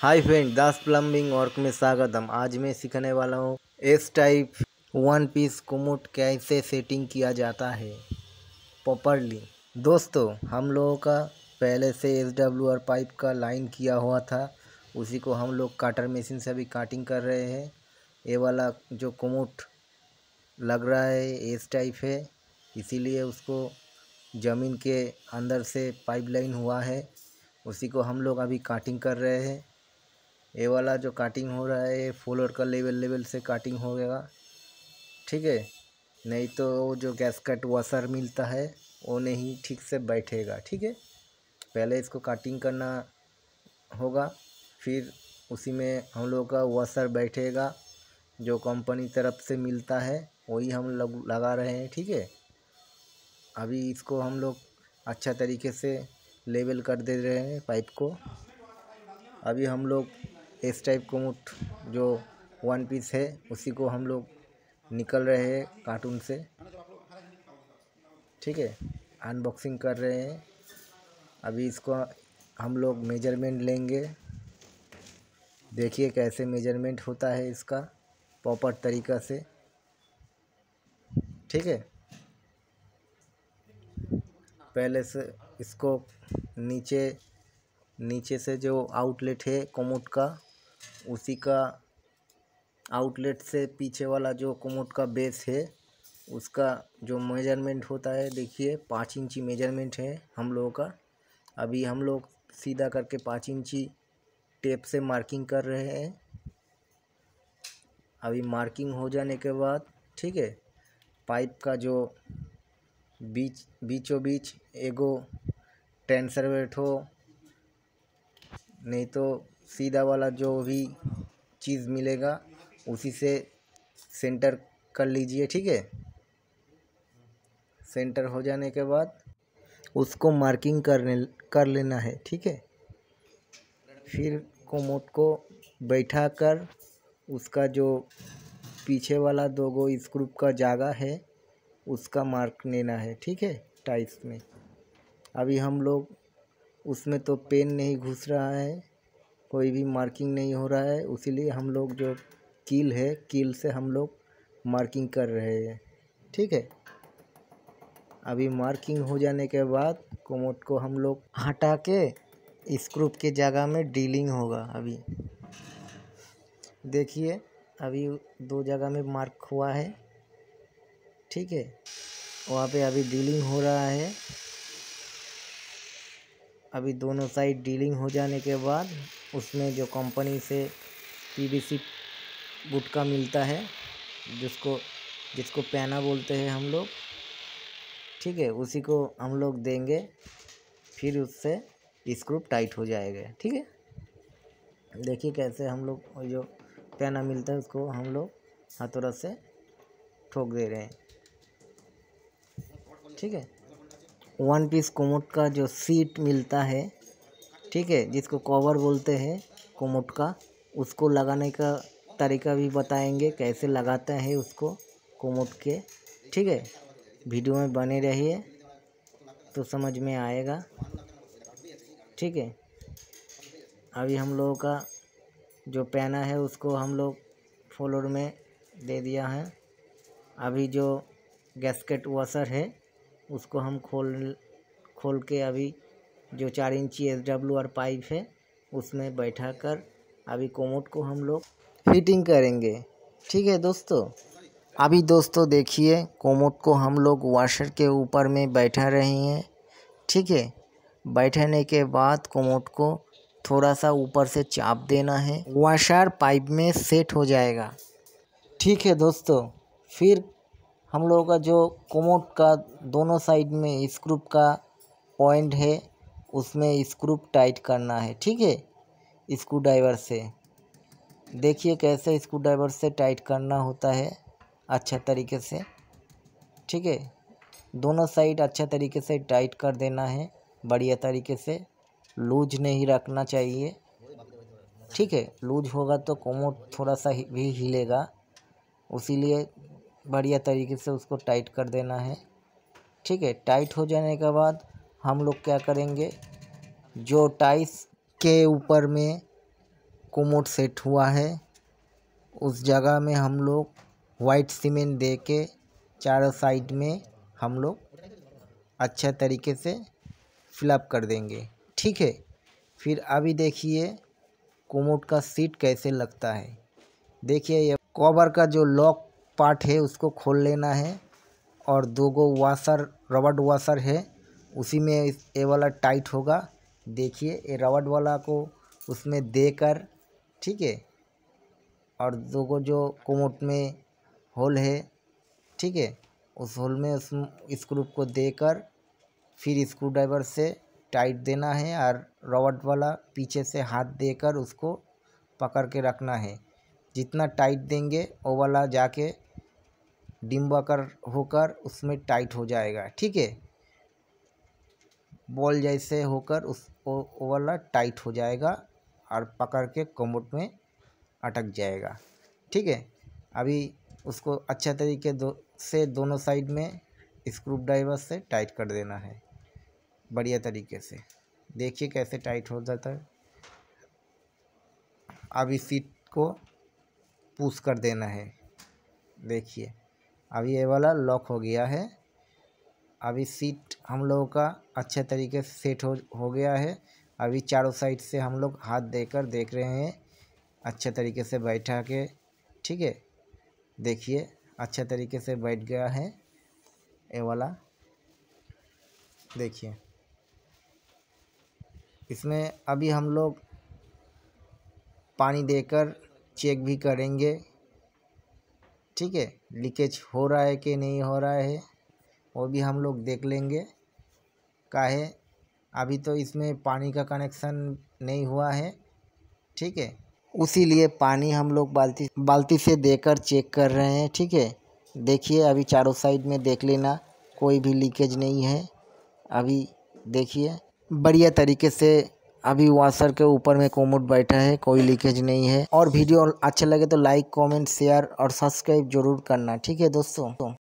हाय friend, Das plumbing work में स्वागतम। आज मैं सीखने वाला हूँ S type one piece commode कैसे सेटिंग किया जाता है प्रॉपरली। दोस्तों, हम लोगों का पहले से SWR पाइप का लाइन किया हुआ था, उसी को हम लोग काटर मशीन से अभी काटिंग कर रहे हैं। ये वाला जो कोमोड लग रहा है एस टाइप है, इसीलिए उसको ज़मीन के अंदर से पाइप लाइन हुआ है, उसी को हम लोग अभी काटिंग कर रहे हैं। ये वाला जो काटिंग हो रहा है फ्लोर का लेवल से काटिंग हो गया, ठीक है। नहीं तो वो जो गैसकट वाशर मिलता है वो नहीं ठीक से बैठेगा, ठीक है। पहले इसको काटिंग करना होगा, फिर उसी में हम लोग का वाशर बैठेगा जो कंपनी तरफ से मिलता है, वही हम लोग लगा रहे हैं, ठीक है। अभी इसको हम लोग अच्छा तरीके से लेवल कर दे रहे हैं पाइप को। अभी हम लोग इस टाइप कोमोड जो वन पीस है उसी को हम लोग निकल रहे हैं कार्टून से, ठीक है। अनबॉक्सिंग कर रहे हैं। अभी इसको हम लोग मेजरमेंट लेंगे, देखिए कैसे मेजरमेंट होता है इसका प्रॉपर तरीक़ा से, ठीक है। पहले से इसको नीचे से जो आउटलेट है कोमोड का, उसी का आउटलेट से पीछे वाला जो कोमोड का बेस है उसका जो मेजरमेंट होता है, देखिए 5 इंची मेजरमेंट है हम लोगों का। अभी हम लोग सीधा करके 5 इंची टेप से मार्किंग कर रहे हैं। अभी मार्किंग हो जाने के बाद, ठीक है, पाइप का जो बीचों बीच एगो टेंसर वेट हो, नहीं तो सीधा वाला जो भी चीज़ मिलेगा उसी से सेंटर कर लीजिए, ठीक है। सेंटर हो जाने के बाद उसको मार्किंग कर लेना है, ठीक है। फिर कोमोड को बैठा कर उसका जो पीछे वाला 2 गो स्क्रू का जगह है उसका मार्क लेना है, ठीक है, टाइल्स में। अभी हम लोग उसमें तो पेन नहीं घुस रहा है, कोई भी मार्किंग नहीं हो रहा है, उसीलिए हम लोग जो कील है कील से हम लोग मार्किंग कर रहे हैं, ठीक है। अभी मार्किंग हो जाने के बाद कोमोड को हम लोग हटा के स्क्रू के जगह में ड्रिलिंग होगा। अभी देखिए अभी 2 जगह में मार्क हुआ है, ठीक है, वहाँ पे अभी ड्रिलिंग हो रहा है। अभी दोनों साइड डीलिंग हो जाने के बाद उसमें जो कंपनी से PVC गुटका मिलता है, जिसको पैना बोलते हैं हम लोग, ठीक है, उसी को हम लोग देंगे, फिर उससे स्क्रू टाइट हो जाएगा, ठीक है। देखिए कैसे हम लोग जो पैना मिलता है उसको हम लोग हथौड़ा से ठोक दे रहे हैं, ठीक है। वन पीस कोमोड का जो सीट मिलता है, ठीक है, जिसको कवर बोलते हैं कोमोड का, उसको लगाने का तरीका भी बताएंगे कैसे लगाते हैं उसको कोमोड के, ठीक है। वीडियो में बने रहिए तो समझ में आएगा, ठीक है। अभी हम लोगों का जो पैना है उसको हम लोग फ्लोर में दे दिया है। अभी जो गैसकेट वॉशर है उसको हम खोल के अभी जो 4 इंची SWR पाइप है उसमें बैठा कर अभी कोमोड को हम लोग फिटिंग करेंगे, ठीक है दोस्तों। अभी दोस्तों देखिए कोमोड को हम लोग वाशर के ऊपर में बैठा रहे हैं, ठीक है। बैठाने के बाद कोमोड को थोड़ा सा ऊपर से चाप देना है, वाशर पाइप में सेट हो जाएगा, ठीक है दोस्तों। फिर हम लोगों का जो कोमोड का दोनों साइड में स्क्रू का पॉइंट है उसमें स्क्रू टाइट करना है, ठीक है, स्क्रू ड्राइवर से। देखिए कैसे स्क्रू ड्राइवर से टाइट करना होता है अच्छा तरीके से, ठीक है। दोनों साइड अच्छा तरीके से टाइट कर देना है, बढ़िया तरीके से, लूज नहीं रखना चाहिए, ठीक है। लूज होगा तो कोमोड थोड़ा सा भी हिलेगा, उसीलिए बढ़िया तरीके से उसको टाइट कर देना है, ठीक है। टाइट हो जाने के बाद हम लोग क्या करेंगे, जो टाइल्स के ऊपर में कोमोड सेट हुआ है उस जगह में हम लोग वाइट सीमेंट दे के चारों साइड में हम लोग अच्छा तरीके से फिलअप कर देंगे। ठीक है, फिर अभी देखिए कोमोड का सीट कैसे लगता है। देखिए ये कवर का जो लॉक पार्ट है उसको खोल लेना है और दो गो वाशर रबड़ वाशर है उसी में ये वाला टाइट होगा। देखिए ये रबड़ वाला को उसमें देकर, ठीक है, और दो गो जो कोमोड में होल है, ठीक है, उस होल में उस स्क्रू को देकर फिर स्क्रू ड्राइवर से टाइट देना है और रॉबर्ट वाला पीछे से हाथ देकर उसको पकड़ के रखना है। जितना टाइट देंगे वो वाला जाके डिम्बाकर होकर उसमें टाइट हो जाएगा। ठीक है, बॉल जैसे होकर उस वो वाला टाइट हो जाएगा और पकड़ के कोमोड में अटक जाएगा। ठीक है, अभी उसको अच्छा तरीके से दोनों साइड में स्क्रू ड्राइवर से टाइट कर देना है बढ़िया तरीके से। देखिए कैसे टाइट हो जाता है। अभी सीट को पुश कर देना है। देखिए अभी ये वाला लॉक हो गया है। अभी सीट हम लोगों का अच्छे तरीके से सेट हो गया है। अभी चारों साइड से हम लोग हाथ देकर देख रहे हैं अच्छे तरीके से बैठा के। ठीक है, देखिए अच्छे तरीके से बैठ गया है ये वाला। देखिए इसमें अभी हम लोग पानी देकर चेक भी करेंगे, ठीक है, लीकेज हो रहा है कि नहीं हो रहा है वो भी हम लोग देख लेंगे। काहे अभी तो इसमें पानी का कनेक्शन नहीं हुआ है, ठीक है, उसी लिए पानी हम लोग बाल्टी से देकर चेक कर रहे हैं। ठीक है, देखिए अभी चारों साइड में देख लेना कोई भी लीकेज नहीं है। अभी देखिए बढ़िया तरीके से अभी वाशर के ऊपर में कोमोड बैठा है, कोई लीकेज नहीं है। और वीडियो अच्छा लगे तो लाइक, कमेंट, शेयर और सब्सक्राइब जरूर करना। ठीक है दोस्तों।